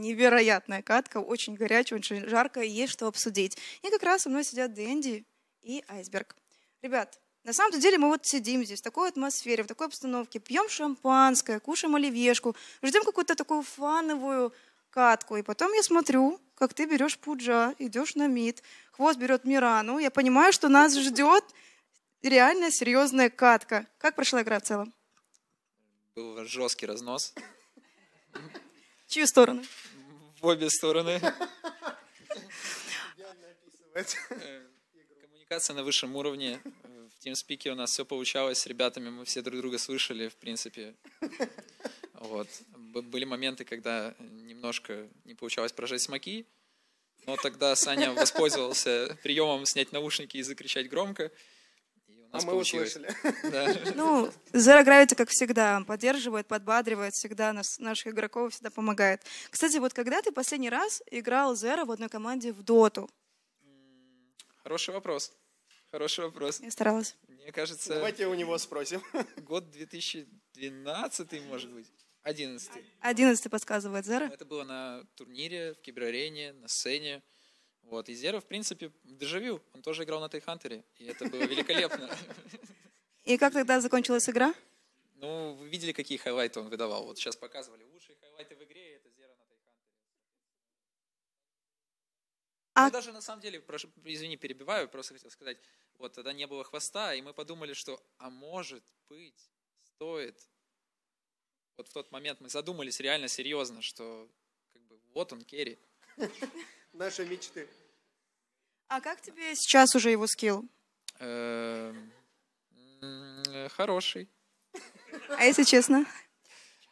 невероятная катка, очень горячая, очень жаркая, есть что обсудить. И как раз со мной сидят Дэнди и Айсберг. Ребят, на самом деле мы вот сидим здесь в такой атмосфере, в такой обстановке, пьем шампанское, кушаем оливьешку, ждем какую-то такую фановую катку. И потом я смотрю, как ты берешь Пуджа, идешь на мид, Хвост берет Мирану. Я понимаю, что нас ждет реально серьезная катка. Как прошла игра в целом? Был жесткий разнос. В чью сторону? В обе стороны. Коммуникация на высшем уровне. В TeamSpeak у нас все получалось с ребятами. Мы все друг друга слышали, в принципе. Вот. Были моменты, когда немножко не получалось прожать смоки, но тогда Саня воспользовался приемом снять наушники и закричать громко. И у нас мы получилось. Да. Ну, Zero Gravity, как всегда, поддерживает, подбадривает всегда наших игроков, всегда помогает. Кстати, вот когда ты последний раз играл Зеро в одной команде в доту? Хороший вопрос. Хороший вопрос. Я старалась. Мне кажется... Давайте у него спросим. Год 2012, может быть. 11. 11 подсказывает Зера. Это было на турнире, в киберарене, на сцене. Вот. И Зера, в принципе, дежавю. Он тоже играл на Тайхантере. И это было великолепно. И как тогда закончилась игра? Ну, вы видели, какие хайлайты он выдавал. Вот сейчас показывали лучшие хайлайты в игре, и это Зера на Тайхантере. Мы даже, на самом деле, извини, перебиваю, просто хотел сказать, вот тогда не было хвоста, и мы подумали, что, а может быть, стоит... Вот в тот момент мы задумались реально серьезно, что как бы, вот он, Керри. Наши мечты. А как тебе сейчас уже его скилл? Хороший. А если честно?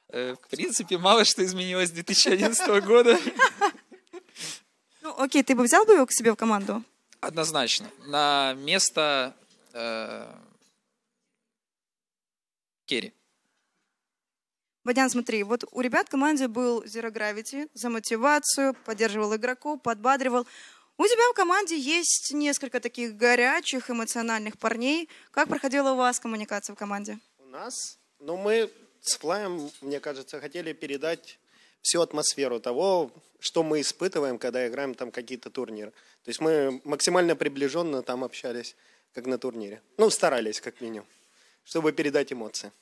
В принципе, мало что изменилось с 2011 года. Ну, окей, ты бы взял бы его к себе в команду? Однозначно. На место Керри. Бадян, смотри, вот у ребят в команде был Zero Gravity за мотивацию, поддерживал игроков, подбадривал. У тебя в команде есть несколько таких горячих, эмоциональных парней. Как проходила у вас коммуникация в команде? У нас? Ну, мы с Флаем, мне кажется, хотели передать всю атмосферу того, что мы испытываем, когда играем там какие-то турниры. То есть мы максимально приближенно там общались, как на турнире. Ну, старались, как минимум, чтобы передать эмоции.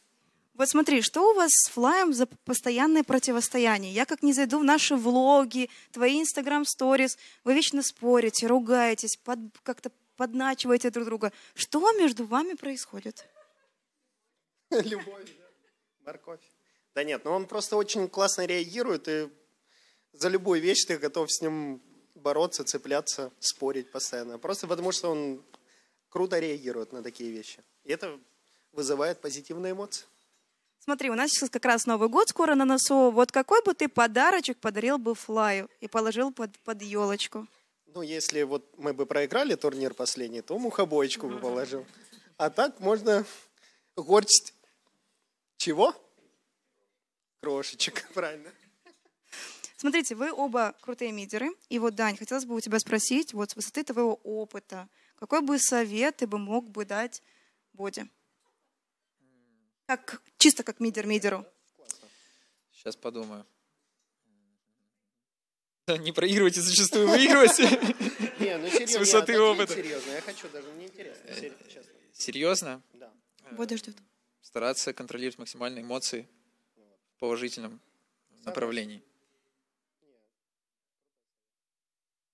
Вот смотри, что у вас с Флаем за постоянное противостояние? Я как не зайду в наши влоги, твои инстаграм-сторис, вы вечно спорите, ругаетесь, как-то подначиваете друг друга. Что между вами происходит? Любовь, морковь. Да нет, ну он просто очень классно реагирует, и за любую вещь ты готов с ним бороться, цепляться, спорить постоянно. Просто потому, что он круто реагирует на такие вещи. И это вызывает позитивные эмоции. Смотри, у нас сейчас как раз Новый год скоро на носу. Вот какой бы ты подарочек подарил бы Флаю и положил под елочку? Ну, если вот мы бы проиграли турнир последний, то мухобойчку бы положил. А так можно горсть... Чего? Крошечек, правильно. Смотрите, вы оба крутые мидеры. И вот, Дань, хотелось бы у тебя спросить, вот с высоты твоего опыта, какой бы совет ты бы мог бы дать Боде? Как, чисто как мидер-мидеру. Сейчас подумаю. Да, не проигрывайте, зачастую выигрывайте. Не, ну серьезно. С высоты опыта. Серьезно, я хочу даже, мне интересно. Серьезно? Да. Боде ждет. Стараться контролировать максимальные эмоции в положительном направлении.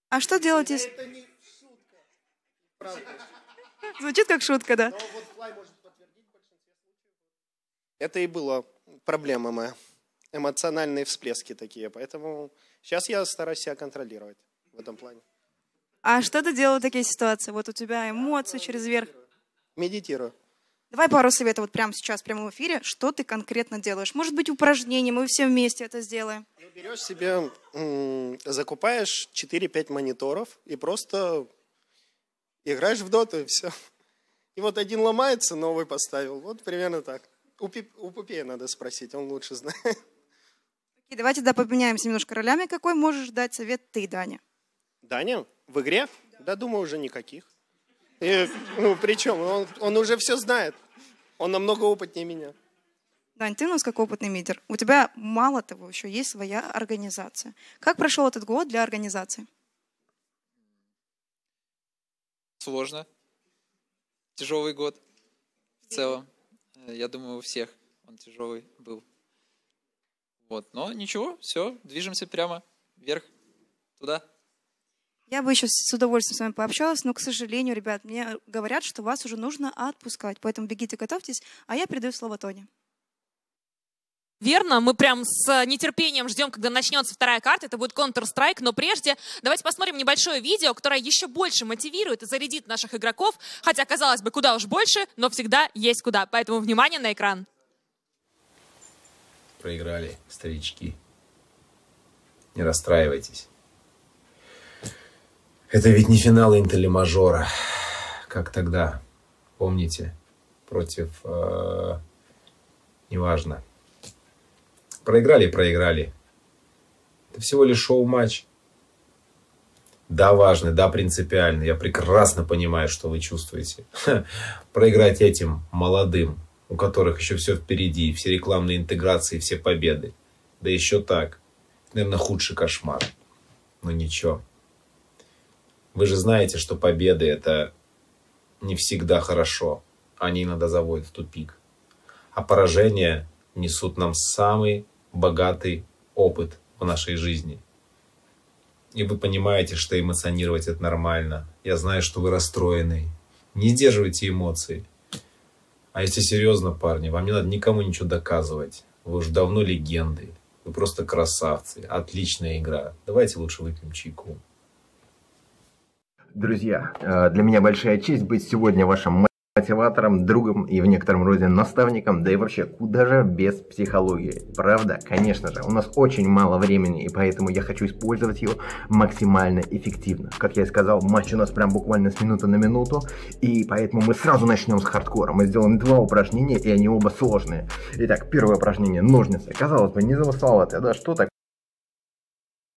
А что делать, если... Это не шутка. Правда. Звучит как шутка, да. Но вот Флай может... Это и была проблема моя. Эмоциональные всплески такие. Поэтому сейчас я стараюсь себя контролировать в этом плане. А что ты делал в такие ситуации? Вот у тебя эмоции через верх. Медитирую. Давай пару советов вот прямо сейчас, прямо в эфире. Что ты конкретно делаешь? Может быть, упражнение, мы все вместе это сделаем. Ну, берешь себе, закупаешь 4-5 мониторов и просто играешь в доту, и все. И вот один ломается, новый поставил. Вот примерно так. У Пупея надо спросить, он лучше знает. Okay, давайте тогда поменяемся немножко ролями. Какой можешь дать совет ты, Даня? Даня? В игре? Да, да, думаю, уже никаких. И, ну, причем, он уже все знает. Он намного опытнее меня. Дань, ты у нас как опытный мидер. У тебя, мало того, еще есть своя организация. Как прошел этот год для организации? Сложно. Тяжелый год в целом. Я думаю, у всех он тяжелый был. Вот. Но ничего, все, движемся прямо вверх, туда. Я бы еще с удовольствием с вами пообщалась, но, к сожалению, ребят, мне говорят, что вас уже нужно отпускать. Поэтому бегите, готовьтесь, а я передаю слово Тони. Верно, мы прям с нетерпением ждем, когда начнется вторая карта, это будет Counter-Strike, но прежде давайте посмотрим небольшое видео, которое еще больше мотивирует и зарядит наших игроков, хотя, казалось бы, куда уж больше, но всегда есть куда, поэтому внимание на экран. Проиграли, старички. Не расстраивайтесь. Это ведь не финал Интеля Мажора, как тогда, помните, против, неважно. Проиграли. Это всего лишь шоу-матч. Да, важный, да, принципиальный. Я прекрасно понимаю, что вы чувствуете. Проиграть этим молодым, у которых еще все впереди, все рекламные интеграции, все победы. Да еще так. Наверное, худший кошмар. Но ничего. Вы же знаете, что победы это не всегда хорошо. Они иногда заводят в тупик. А поражения несут нам самый богатый опыт в нашей жизни. И вы понимаете, что эмоционировать это нормально. Я знаю, что вы расстроены. Не сдерживайте эмоции. А если серьезно, парни, вам не надо никому ничего доказывать. Вы уже давно легенды. Вы просто красавцы. Отличная игра. Давайте лучше выпьем чайку. Друзья, для меня большая честь быть сегодня вашим мотиватором, другом и в некотором роде наставником, да и вообще, куда же без психологии, правда? Конечно же, у нас очень мало времени, и поэтому я хочу использовать его максимально эффективно. Как я и сказал, матч у нас прям буквально с минуты на минуту, и поэтому мы сразу начнем с хардкора. Мы сделаем два упражнения, и они оба сложные. Итак, первое упражнение – ножницы. Казалось бы, незамысловатое, да, что такое?